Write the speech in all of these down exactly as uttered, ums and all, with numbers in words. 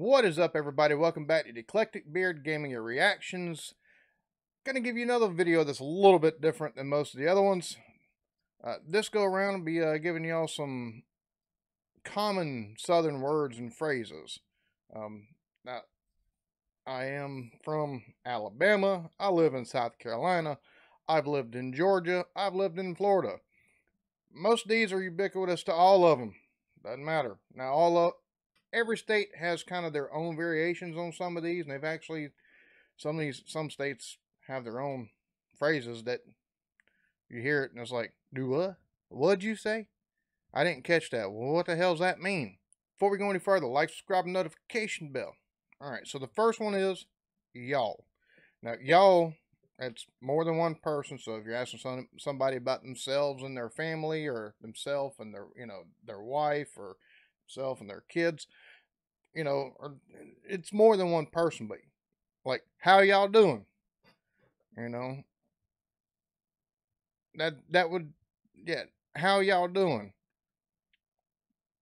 What is up, everybody? Welcome back to The Eclectic Beard Gaming and Reactions. Gonna give you another video that's a little bit different than most of the other ones. Uh, this go around, I'll be uh, giving y'all some common Southern words and phrases. Um, now, I am from Alabama. I live in South Carolina. I've lived in Georgia. I've lived in Florida. Most of these are ubiquitous to all of them. Doesn't matter. Now, all of Every state has kind of their own variations on some of these, and they've actually, some of these, some states have their own phrases that you hear it and it's like, do what? What'd you say? I didn't catch that. Well, what the hell's that mean? Before we go any further, like, subscribe, and notification bell. All right, so the first one is y'all. Now, y'all, that's more than one person, so if you're asking some, somebody about themselves and their family, or themselves and their, you know, their wife, or self and their kids, you know, or it's more than one person, but like, how y'all doing? You know, that, that would, yeah, how y'all doing?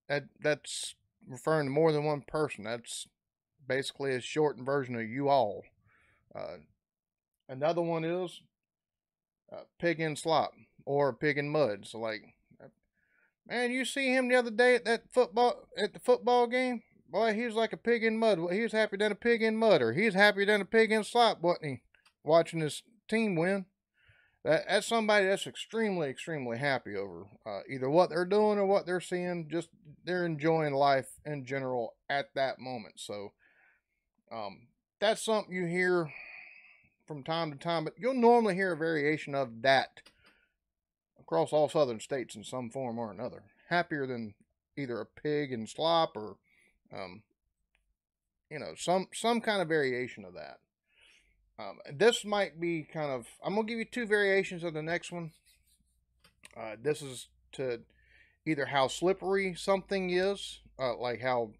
That, that's referring to more than one person. That's basically a shortened version of you all. Uh, another one is uh, pig in slop or pig in mud. So like, man, you see him the other day at that football, at the football game? Boy, he was like a pig in mud. He was happier than a pig in mud, or he was happier than a pig in slop, wasn't he? Watching his team win. That, that's somebody that's extremely, extremely happy over uh, either what they're doing or what they're seeing. Just they're enjoying life in general at that moment. So um, that's something you hear from time to time, but you'll normally hear a variation of that across all southern states in some form or another. Happier than either a pig in slop or, um, you know, some, some kind of variation of that. Um, this might be kind of, I'm going to give you two variations of the next one. Uh, this is to either how slippery something is, uh, like how,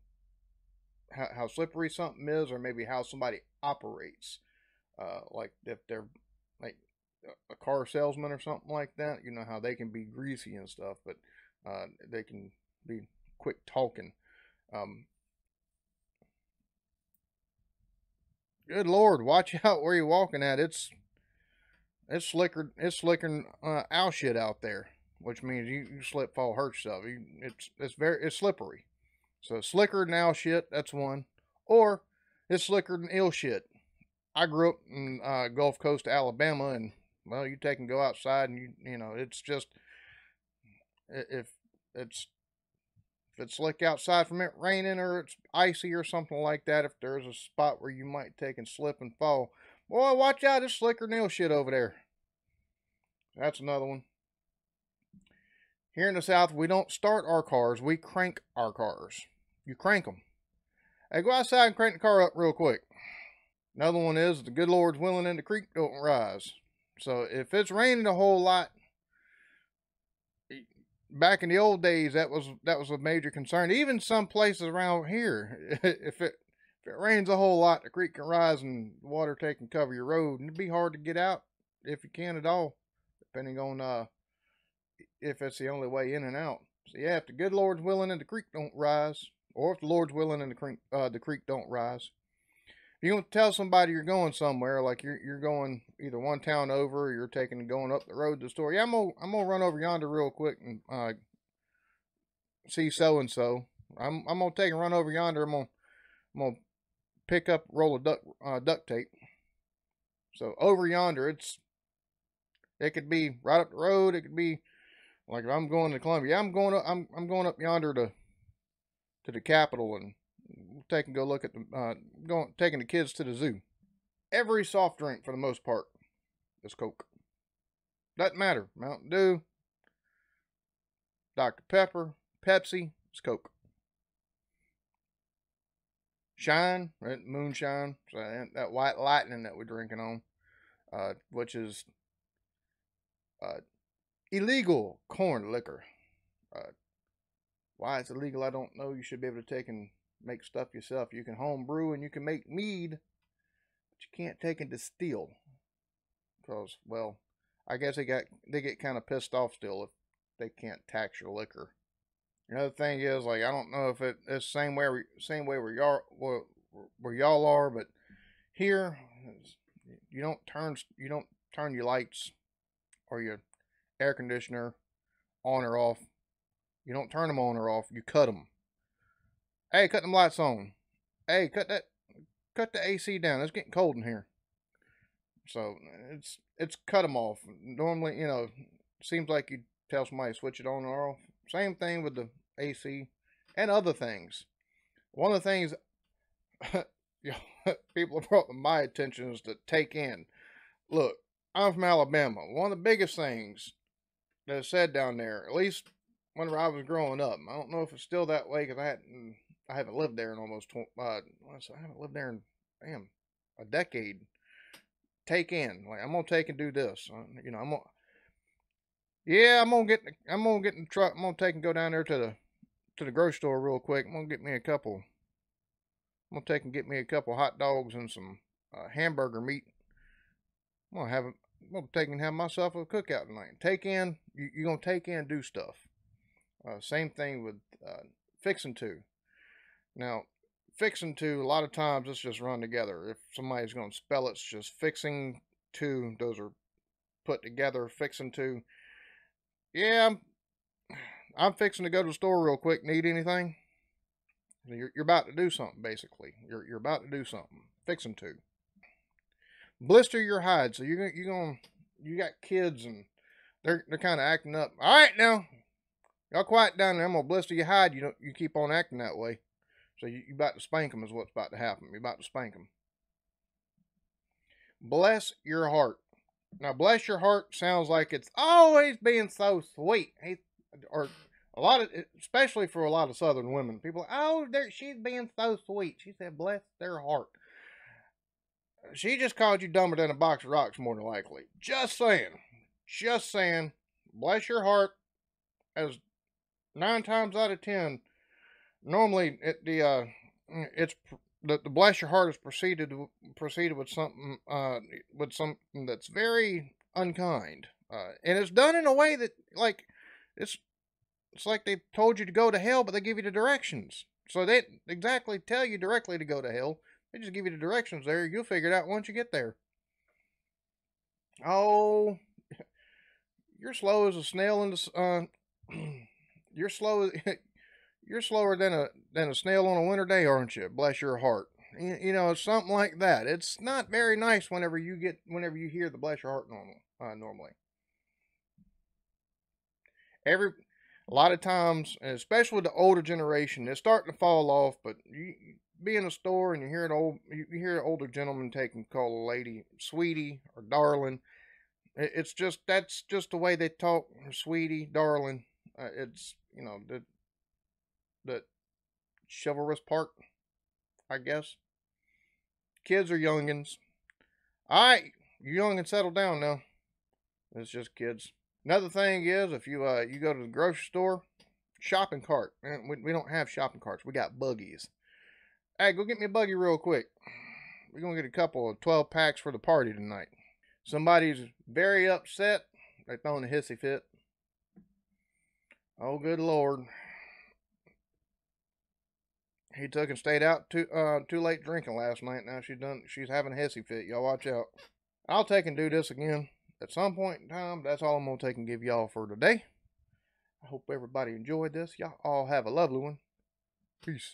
how, how slippery something is, or maybe how somebody operates. Uh, like if they're like, a car salesman or something like that, you know how they can be greasy and stuff, but uh, they can be quick talking. Um, good Lord, watch out where you're walking at. It's it's slicker, it's slicker uh, owl shit out there, which means you, you slip, fall, hurt yourself. You, it's it's very it's slippery. So slicker than owl shit, that's one, or it's slicker than ill shit. I grew up in uh, Gulf Coast, Alabama, and well, you take and go outside, and you you know it's just if it's if it's slick outside from it raining, or it's icy or something like that. If there's a spot where you might take and slip and fall, boy, watch out! It's slicker nail shit over there. That's another one. Here in the South, we don't start our cars; we crank our cars. You crank them. Hey, go outside and crank the car up real quick. Another one is the good Lord's willing and the creek don't rise. So if it's raining a whole lot, back in the old days, that was that was a major concern. Even some places around here, if it if it rains a whole lot, the creek can rise and water take and cover your road, and it'd be hard to get out if you can at all, depending on uh if it's the only way in and out. So yeah, if the good Lord's willing and the creek don't rise, or if the Lord's willing and the creek uh, the creek don't rise. If you want to tell somebody you're going somewhere, like you're you're going either one town over, or you're taking and going up the road to the store. Yeah, I'm gonna I'm gonna run over yonder real quick and uh, see so and so. I'm I'm gonna take and run over yonder. I'm gonna I'm gonna pick up a roll of duct uh, duct tape. So over yonder, it's it could be right up the road. It could be like if I'm going to Columbia. Yeah, I'm going up, I'm I'm going up yonder to to the Capitol and. Take and go look at the uh, going taking the kids to the zoo. Every soft drink for the most part is Coke. Doesn't matter. Mountain Dew, Doctor Pepper, Pepsi, it's Coke. Shine, right? Moonshine, so that, that white lightning that we're drinking on, uh, which is uh, illegal corn liquor. Uh, why it's illegal, I don't know. You should be able to take and make stuff yourself. You can home brew and you can make mead, but you can't take and distill because, well, I guess they got they get kind of pissed off still if they can't tax your liquor. Another thing is, like, I don't know if it, it's the same way, same way where y'all where, where y'all are, but here you don't turn you don't turn your lights or your air conditioner on or off. You don't turn them on or off. You cut them. Hey, cut them lights on. Hey, cut that cut the A C down. It's getting cold in here. So it's it's cut them off. Normally, you know, seems like you tell somebody to switch it on or off. Same thing with the A C and other things. One of the things people have brought to my attention is to take in. Look, I'm from Alabama. One of the biggest things that is said down there, at least whenever I was growing up, I don't know if it's still that way because I hadn't, I haven't lived there in almost twenty. Uh, I haven't lived there in damn a decade. Take in, like, I'm gonna take and do this. You know, I'm gonna. Yeah, I'm gonna get. I'm gonna get in the truck. I'm gonna take and go down there to the to the grocery store real quick. I'm gonna get me a couple. I'm gonna take and get me a couple hot dogs and some uh, hamburger meat. I'm gonna have. A, I'm gonna take and have myself a cookout tonight. Take in. You, you're gonna take in and do stuff. Uh, same thing with uh, fixing to. Now, fixing to, a lot of times it's just run together. If somebody's gonna spell it, it's just fixing to. Those are put together. Fixing to. Yeah, I'm, I'm fixing to go to the store real quick. Need anything? You're, you're about to do something, basically. You're, you're about to do something. Fixing to. Blister your hide. So you're, you're going to, you got kids and they're, they're kind of acting up. All right, now, y'all quiet down there. I'm going to blister your hide. You don't, you keep on acting that way. So you, you're about to spank them is what's about to happen. You're about to spank them. Bless your heart. Now, bless your heart sounds like it's always being so sweet. Hey, or a lot of, especially for a lot of Southern women, people, oh, she's being so sweet. She said, bless their heart. She just called you dumber than a box of rocks, more than likely. Just saying. Just saying. Bless your heart. As nine times out of ten, normally it, the uh, it's the, the bless your heart is preceded preceded with something uh with something that's very unkind, uh, and it's done in a way that, like, it's it's like they told you to go to hell, but they give you the directions. So they didn't exactly tell you directly to go to hell. They just give you the directions there. You'll figure it out once you get there. Oh, you're slow as a snail in the uh, you're slow. You're slower than a than a snail on a winter day, aren't you? Bless your heart. You, you know, it's something like that. It's not very nice whenever you get whenever you hear the bless your heart normal uh, normally. Every a lot of times, and especially with the older generation, it's starting to fall off. But you, you be in a store and you hear an old you hear an older gentleman take and call a lady sweetie or darling. It, it's just that's just the way they talk, sweetie, darling. Uh, it's you know the. That chivalrous part, I guess. Kids are youngins. All right, you young and settle down now. It's just kids. Another thing is, if you uh you go to the grocery store, shopping cart. Man, we, we don't have shopping carts. We got buggies. Hey, go get me a buggy real quick. We're gonna get a couple of twelve packs for the party tonight. Somebody's very upset. They're throwing a hissy fit. Oh, good Lord. He took and stayed out too uh, too late drinking last night. Now she's done. She's having a hissy fit. Y'all watch out. I'll take and do this again at some point in time. That's all I'm gonna take and give y'all for today. I hope everybody enjoyed this. Y'all all have a lovely one. Peace.